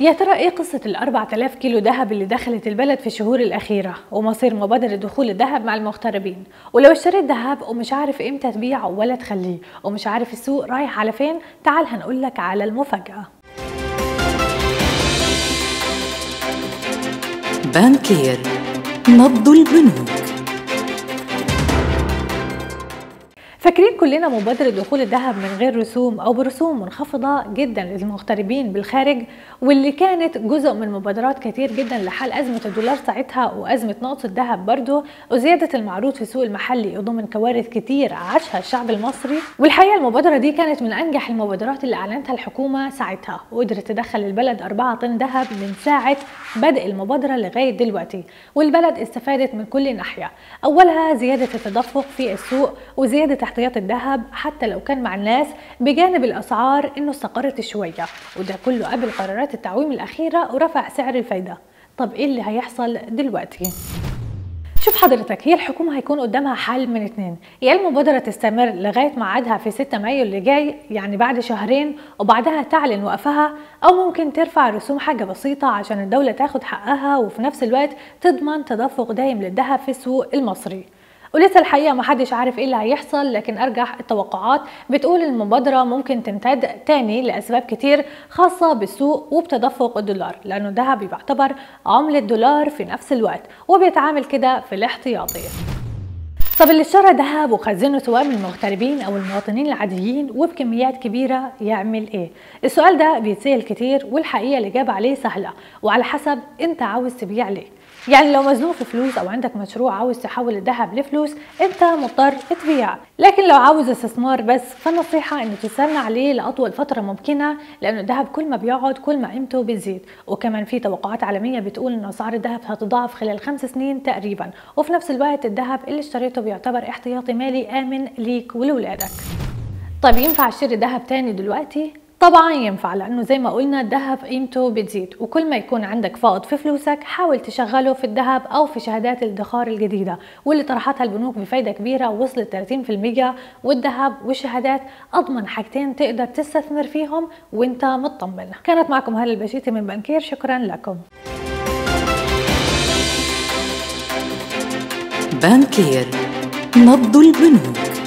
يا ترى ايه قصة ال 4000 كيلو دهب اللي دخلت البلد في الشهور الأخيرة ومصير مبادرة دخول الدهب مع المغتربين؟ ولو اشتريت دهب ومش عارف امتى تبيعه ولا تخليه ومش عارف السوق رايح على فين، تعال هنقولك على المفاجأة. بانكير نبض البنوك. فاكرين كلنا مبادرة دخول الذهب من غير رسوم أو برسوم منخفضة جدا للمغتربين بالخارج، واللي كانت جزء من مبادرات كتير جدا لحل أزمة الدولار ساعتها وأزمة نقص الذهب برضه وزيادة المعروض في السوق المحلي وضمن كوارث كتير عاشها الشعب المصري. والحقيقة المبادرة دي كانت من أنجح المبادرات اللي أعلنتها الحكومة ساعتها، وقدرت تدخل البلد 4 طن ذهب من ساعة بدء المبادرة لغاية دلوقتي، والبلد استفادت من كل ناحية. أولها زيادة التدفق في السوق وزيادة احتياط الذهب حتى لو كان مع الناس، بجانب الاسعار انه استقرت شويه، وده كله قبل قرارات التعويم الاخيره ورفع سعر الفايده. طب ايه اللي هيحصل دلوقتي؟ شوف حضرتك، هي الحكومه هيكون قدامها حل من اتنين، يا المبادره تستمر لغايه ميعادها في 6 مايو اللي جاي، يعني بعد شهرين، وبعدها تعلن وقفها، او ممكن ترفع رسوم حاجه بسيطه عشان الدوله تاخد حقها وفي نفس الوقت تضمن تدفق دايم للذهب في السوق المصري. ولسه الحقيقه محدش عارف ايه اللي هيحصل، لكن ارجح التوقعات بتقول المبادره ممكن تمتد تاني لاسباب كتير خاصه بالسوق وبتدفق الدولار، لانه الذهب بيعتبر عمله دولار في نفس الوقت وبيتعامل كده في الاحتياطي. طب اللي اشترى دهب وخزنه سواء من المغتربين او المواطنين العاديين وبكميات كبيره يعمل ايه؟ السؤال ده بيتسال كتير، والحقيقه الاجابه عليه سهله وعلى حسب انت عاوز تبيع ليه. يعني لو مزنوق في فلوس او عندك مشروع عاوز تحول الذهب لفلوس، انت مضطر تبيع، لكن لو عاوز استثمار بس فالنصيحه انه تستنى عليه لاطول فتره ممكنه، لانه الذهب كل ما بيقعد كل ما قيمته بتزيد. وكمان في توقعات عالميه بتقول ان اسعار الذهب هتضاعف خلال 5 سنين تقريبا، وفي نفس الوقت الذهب اللي اشتريته بيعتبر احتياطي مالي امن ليك ولولادك. طب ينفع اشتري ذهب تاني دلوقتي؟ طبعا ينفع، لانه زي ما قلنا الذهب قيمته بتزيد، وكل ما يكون عندك فائض في فلوسك حاول تشغله في الذهب او في شهادات الادخار الجديده واللي طرحتها البنوك بفايده كبيره وصلت 30%، والذهب والشهادات اضمن حاجتين تقدر تستثمر فيهم وانت مطمن. كانت معكم هلا البشيتي من بانكير، شكرا لكم. بانكير نبض البنوك.